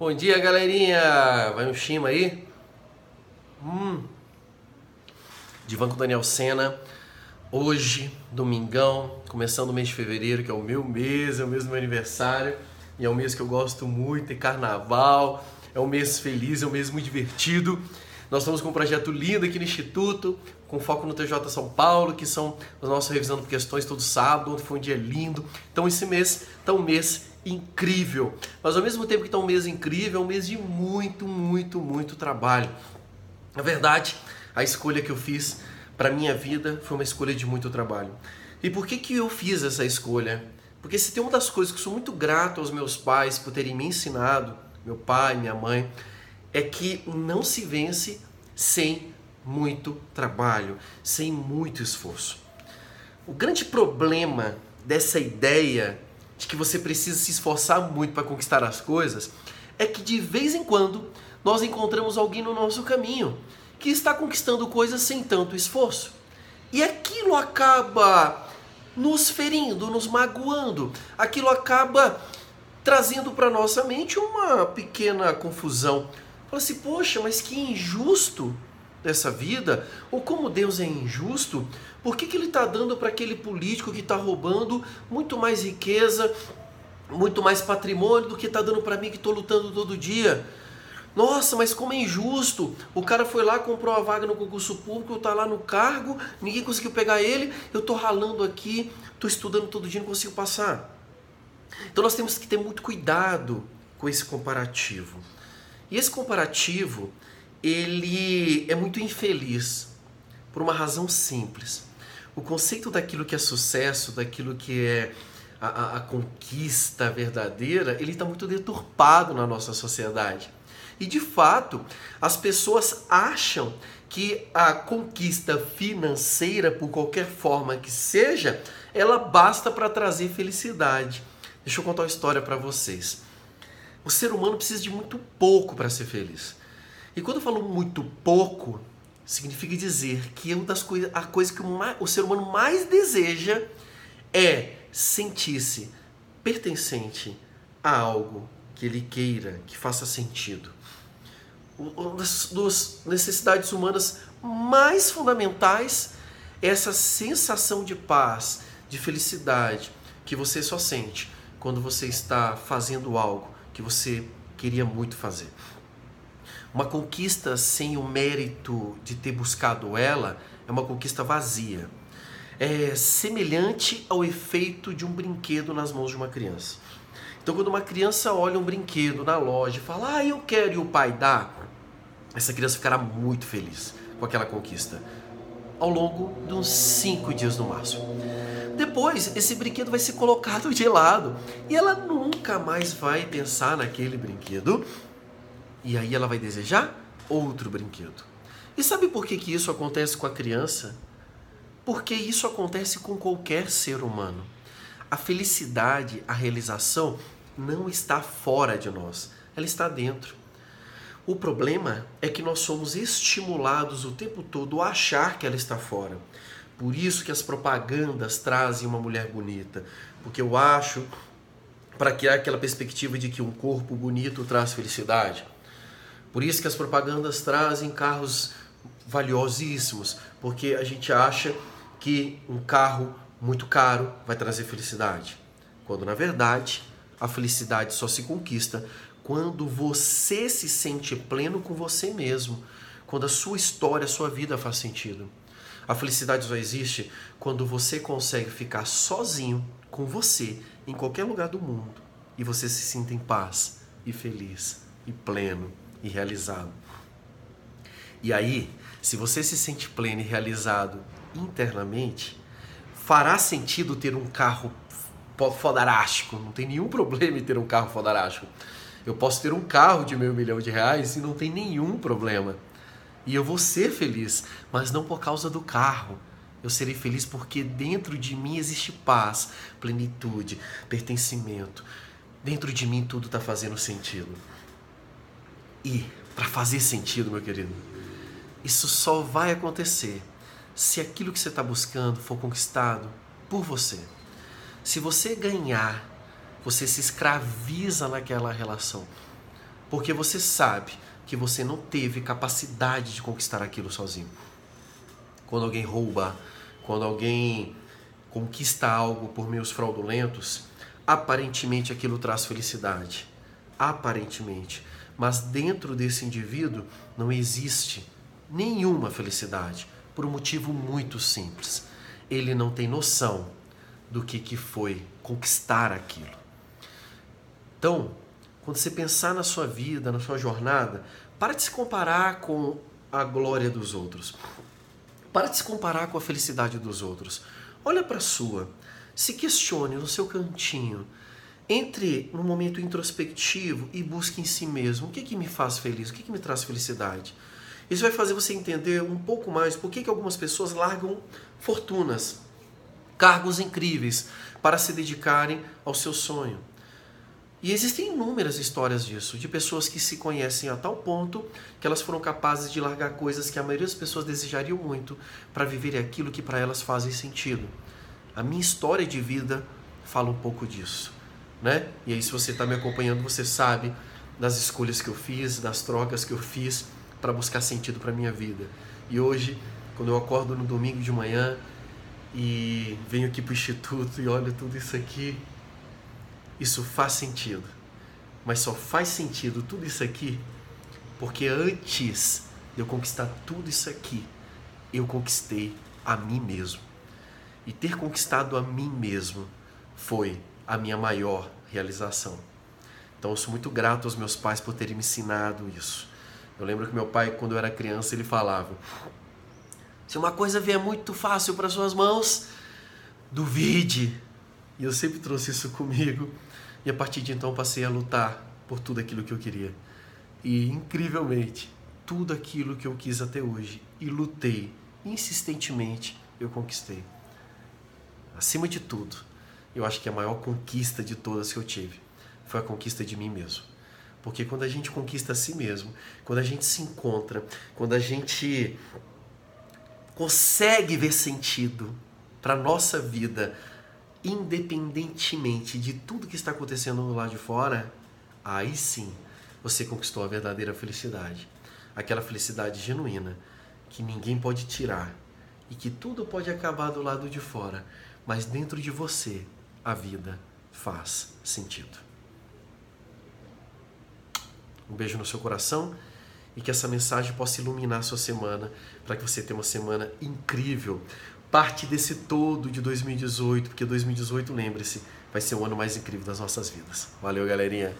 Bom dia, galerinha! Vai um chima aí? Divã com Daniel Sena. Hoje, domingão, começando o mês de fevereiro, que é o meu mês, é o mês do meu aniversário. E é um mês que eu gosto muito, é carnaval, é um mês feliz, é um mês muito divertido. Nós estamos com um projeto lindo aqui no Instituto, com foco no TJ São Paulo, que são os nossos revisando questões todo sábado, ontem foi um dia lindo. Então esse mês tá um mês incrível. Mas ao mesmo tempo que tá um mês incrível, é um mês de muito trabalho. Na verdade, a escolha que eu fiz para minha vida foi uma escolha de muito trabalho. E por que que eu fiz essa escolha? Porque se tem uma das coisas que eu sou muito grato aos meus pais por terem me ensinado, meu pai, minha mãe, é que não se vence sem muito trabalho, sem muito esforço. O grande problema dessa ideia de que você precisa se esforçar muito para conquistar as coisas é que de vez em quando nós encontramos alguém no nosso caminho que está conquistando coisas sem tanto esforço. E aquilo acaba nos ferindo, nos magoando, aquilo acaba trazendo para nossa mente uma pequena confusão. Fala assim, poxa, mas que injusto dessa vida, ou como Deus é injusto, por que que ele está dando para aquele político que está roubando muito mais riqueza, muito mais patrimônio do que está dando para mim que estou lutando todo dia? Nossa, mas como é injusto, o cara foi lá, comprou a vaga no concurso público, está lá no cargo, ninguém conseguiu pegar ele, eu estou ralando aqui, estou estudando todo dia e não consigo passar. Então nós temos que ter muito cuidado com esse comparativo. E esse comparativo, ele é muito infeliz, por uma razão simples. O conceito daquilo que é sucesso, daquilo que é a conquista verdadeira, ele está muito deturpado na nossa sociedade. E de fato, as pessoas acham que a conquista financeira, por qualquer forma que seja, ela basta para trazer felicidade. Deixa eu contar uma história para vocês. O ser humano precisa de muito pouco para ser feliz. E quando eu falo muito pouco, significa dizer que a coisa que o ser humano mais deseja é sentir-se pertencente a algo que ele queira, que faça sentido. Uma das necessidades humanas mais fundamentais é essa sensação de paz, de felicidade, que você só sente quando você está fazendo algo que você queria muito fazer. Uma conquista sem o mérito de ter buscado ela é uma conquista vazia. É semelhante ao efeito de um brinquedo nas mãos de uma criança. Então quando uma criança olha um brinquedo na loja e fala, ah, eu quero, e o pai dá, essa criança ficará muito feliz com aquela conquista, ao longo de uns 5 dias no máximo. Depois, esse brinquedo vai ser colocado de lado e ela nunca mais vai pensar naquele brinquedo e aí ela vai desejar outro brinquedo. E sabe por que que isso acontece com a criança? Porque isso acontece com qualquer ser humano. A felicidade, a realização não está fora de nós, ela está dentro. O problema é que nós somos estimulados o tempo todo a achar que ela está fora. Por isso que as propagandas trazem uma mulher bonita. Porque eu acho, para criar aquela perspectiva de que um corpo bonito traz felicidade. Por isso que as propagandas trazem carros valiosíssimos. Porque a gente acha que um carro muito caro vai trazer felicidade. Quando na verdade, a felicidade só se conquista quando você se sente pleno com você mesmo, quando a sua história, a sua vida faz sentido. A felicidade só existe quando você consegue ficar sozinho com você em qualquer lugar do mundo e você se sinta em paz e feliz e pleno e realizado. E aí, se você se sente pleno e realizado internamente, fará sentido ter um carro fodarástico. Não tem nenhum problema em ter um carro fodarástico. Eu posso ter um carro de R$500 mil e não tem nenhum problema. E eu vou ser feliz, mas não por causa do carro. Eu serei feliz porque dentro de mim existe paz, plenitude, pertencimento. Dentro de mim tudo está fazendo sentido. E para fazer sentido, meu querido, isso só vai acontecer se aquilo que você está buscando for conquistado por você. Se você ganhar, você se escraviza naquela relação. porque você sabe que você não teve capacidade de conquistar aquilo sozinho. Quando alguém rouba, quando alguém conquista algo por meios fraudulentos, aparentemente aquilo traz felicidade. Aparentemente. Mas dentro desse indivíduo não existe nenhuma felicidade, por um motivo muito simples. Ele não tem noção do que foi conquistar aquilo. Então, quando você pensar na sua vida, na sua jornada, para de se comparar com a glória dos outros. Para de se comparar com a felicidade dos outros. Olha para a sua. Se questione no seu cantinho. Entre no momento introspectivo e busque em si mesmo. O que me faz feliz? O que me traz felicidade? Isso vai fazer você entender um pouco mais por que algumas pessoas largam fortunas, cargos incríveis, para se dedicarem ao seu sonho. E existem inúmeras histórias disso, de pessoas que se conhecem a tal ponto que elas foram capazes de largar coisas que a maioria das pessoas desejariam muito para viverem aquilo que para elas fazem sentido. A minha história de vida fala um pouco disso, né? E aí, se você está me acompanhando, você sabe das escolhas que eu fiz, das trocas que eu fiz para buscar sentido para a minha vida. E hoje, quando eu acordo no domingo de manhã e venho aqui para o Instituto e olho tudo isso aqui, isso faz sentido. Mas só faz sentido tudo isso aqui porque antes de eu conquistar tudo isso aqui, eu conquistei a mim mesmo. E ter conquistado a mim mesmo foi a minha maior realização. Então eu sou muito grato aos meus pais por terem me ensinado isso. Eu lembro que meu pai, quando eu era criança, ele falava: se uma coisa vier muito fácil para suas mãos, duvide. E eu sempre trouxe isso comigo. E a partir de então passei a lutar por tudo aquilo que eu queria. E incrivelmente, tudo aquilo que eu quis até hoje e lutei insistentemente, eu conquistei. Acima de tudo, eu acho que a maior conquista de todas que eu tive foi a conquista de mim mesmo. Porque quando a gente conquista a si mesmo, quando a gente se encontra, quando a gente consegue ver sentido para a nossa vida, independentemente de tudo que está acontecendo lá de fora, aí sim você conquistou a verdadeira felicidade. Aquela felicidade genuína que ninguém pode tirar e que tudo pode acabar do lado de fora, mas dentro de você a vida faz sentido. Um beijo no seu coração. E que essa mensagem possa iluminar a sua semana, para que você tenha uma semana incrível. Parte desse todo de 2018, porque 2018, lembre-se, vai ser o ano mais incrível das nossas vidas. Valeu, galerinha!